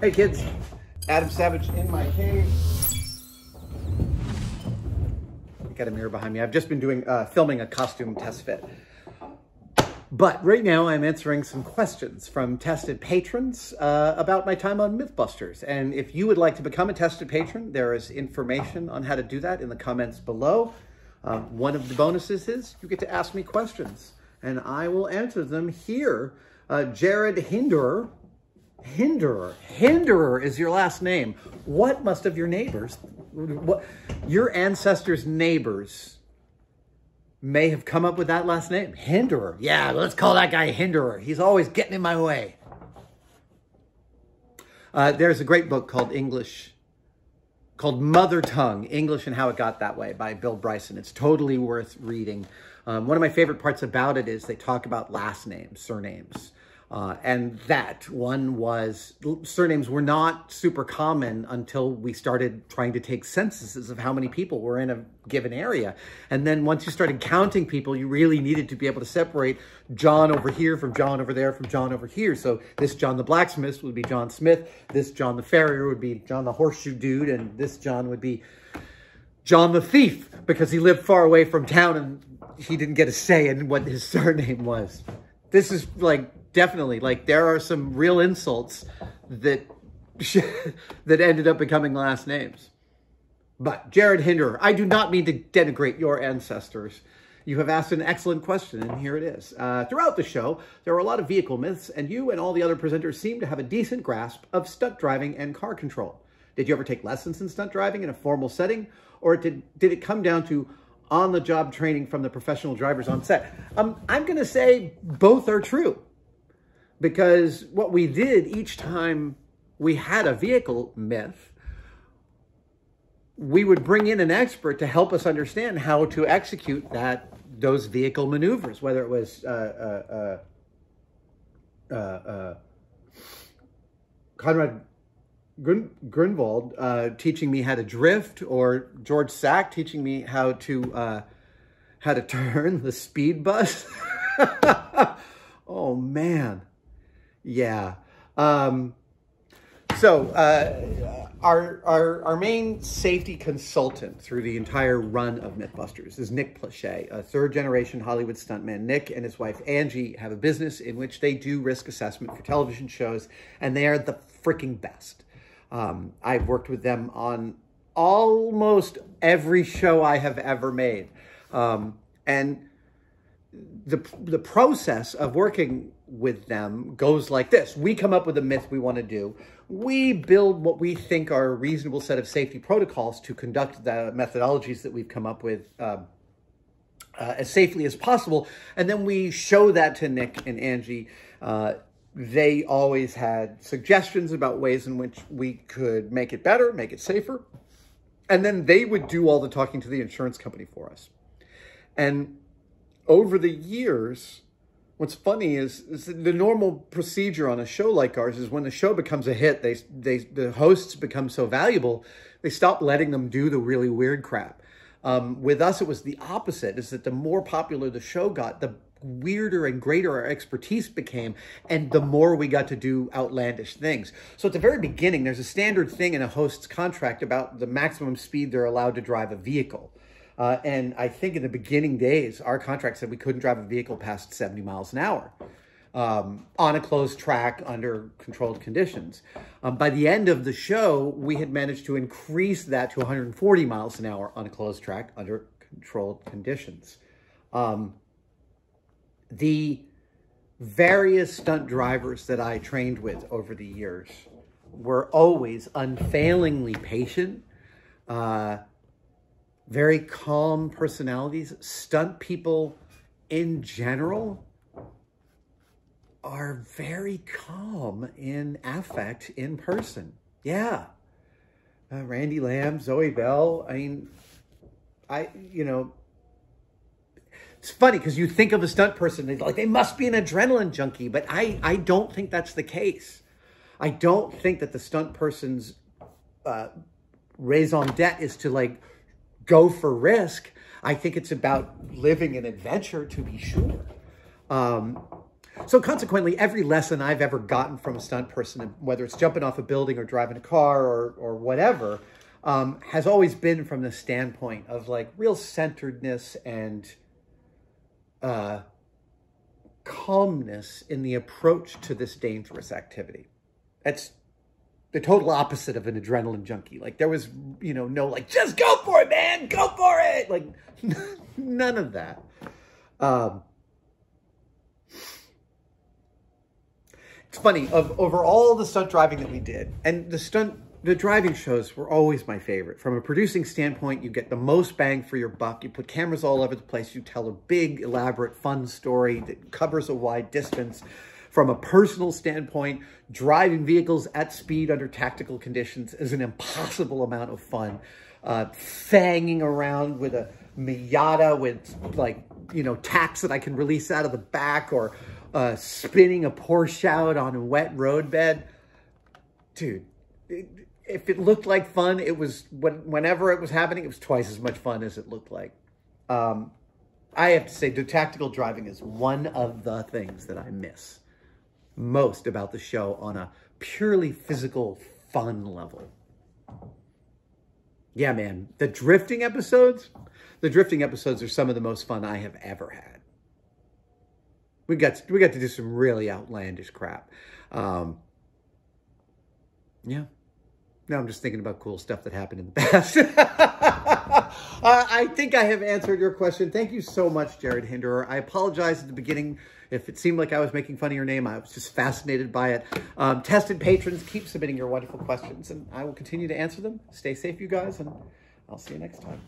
Hey kids, Adam Savage in my cave. I got a mirror behind me. I've just been filming a costume test fit. But right now I'm answering some questions from Tested patrons about my time on MythBusters. And if you would like to become a Tested patron, there is information on how to do that in the comments below. One of the bonuses is you get to ask me questions and I will answer them here. Jared Hinderer is your last name. What must of your neighbors, your ancestors' neighbors may have come up with that last name? Hinderer. Yeah, let's call that guy Hinderer. He's always getting in my way. There's a great book called Mother Tongue, English and How It Got That Way by Bill Bryson. It's totally worth reading. One of my favorite parts about it is they talk about last names, surnames. And that one was, surnames were not super common until we started trying to take censuses of how many people were in a given area. And then once you started counting people, you really needed to be able to separate John over here from John over there from John over here. So this John the blacksmith would be John Smith. This John the farrier would be John the horseshoe dude. And this John would be John the thief because he lived far away from town and he didn't get a say in what his surname was. This is like... Definitely, like there are some real insults that ended up becoming last names. But Jared Hinderer, I do not mean to denigrate your ancestors. You have asked an excellent question, and here it is. Throughout the show, there were a lot of vehicle myths, and you and all the other presenters seem to have a decent grasp of stunt driving and car control. Did you ever take lessons in stunt driving in a formal setting, or did it come down to on-the-job training from the professional drivers on set? I'm going to say both are true. Because what we did each time we had a vehicle myth, we would bring in an expert to help us understand how to execute those vehicle maneuvers, whether it was Conrad Grunewald teaching me how to drift, or George Sack teaching me how to turn the speed bus. Oh man. Yeah. Our main safety consultant through the entire run of MythBusters is Nick Plaché, a third-generation Hollywood stuntman. Nick and his wife Angie have a business in which they do risk assessment for television shows, and they are the freaking best. I've worked with them on almost every show I have ever made. And the process of working with them goes like this. We come up with a myth we want to do. We build what we think are a reasonable set of safety protocols to conduct the methodologies that we've come up with as safely as possible. And then we show that to Nick and Angie. They always had suggestions about ways in which we could make it better, make it safer. And then they would do all the talking to the insurance company for us. And over the years, what's funny is the normal procedure on a show like ours is when the show becomes a hit, the hosts become so valuable, they stop letting them do the really weird crap. With us, it was the opposite, is that the more popular the show got, the weirder and greater our expertise became, and the more we got to do outlandish things. So at the very beginning, there's a standard thing in a host's contract about the maximum speed they're allowed to drive a vehicle. And I think in the beginning days, our contract said we couldn't drive a vehicle past 70 miles an hour on a closed track under controlled conditions. By the end of the show, we had managed to increase that to 140 miles an hour on a closed track under controlled conditions. The various stunt drivers that I trained with over the years were always unfailingly patient, very calm personalities. Stunt people in general are very calm in affect in person. Yeah. Randy Lamb, Zoe Bell. I mean, you know, it's funny because you think of a stunt person, like they must be an adrenaline junkie, but I don't think that's the case. I don't think that the stunt person's raison d'etre is to like, go for risk. I think it's about living an adventure, to be sure. So consequently, every lesson I've ever gotten from a stunt person, whether it's jumping off a building or driving a car or whatever, has always been from the standpoint of like real centeredness and calmness in the approach to this dangerous activity. That's the total opposite of an adrenaline junkie. Like there was, you know, no like, just go for it, man, go for it. Like none of that. It's funny, over all the stunt driving that we did, and the driving shows were always my favorite. From a producing standpoint, you get the most bang for your buck. You put cameras all over the place. You tell a big, elaborate, fun story that covers a wide distance. From a personal standpoint, driving vehicles at speed under tactical conditions is an impossible amount of fun. Fanging around with a Miata with, like, you know, tacks that I can release out of the back, or spinning a Porsche out on a wet roadbed. Dude, if it looked like fun, it was, whenever it was happening, it was twice as much fun as it looked like. I have to say, the tactical driving is one of the things that I miss most about the show on a purely physical, fun level. Yeah, man, the drifting episodes are some of the most fun I have ever had. We got to do some really outlandish crap. Yeah. Now I'm just thinking about cool stuff that happened in the past. I think I have answered your question. Thank you so much, Jared Hinderer. I apologize at the beginning if it seemed like I was making fun of your name. I was just fascinated by it. Tested patrons, keep submitting your wonderful questions, and I will continue to answer them. Stay safe, you guys, and I'll see you next time.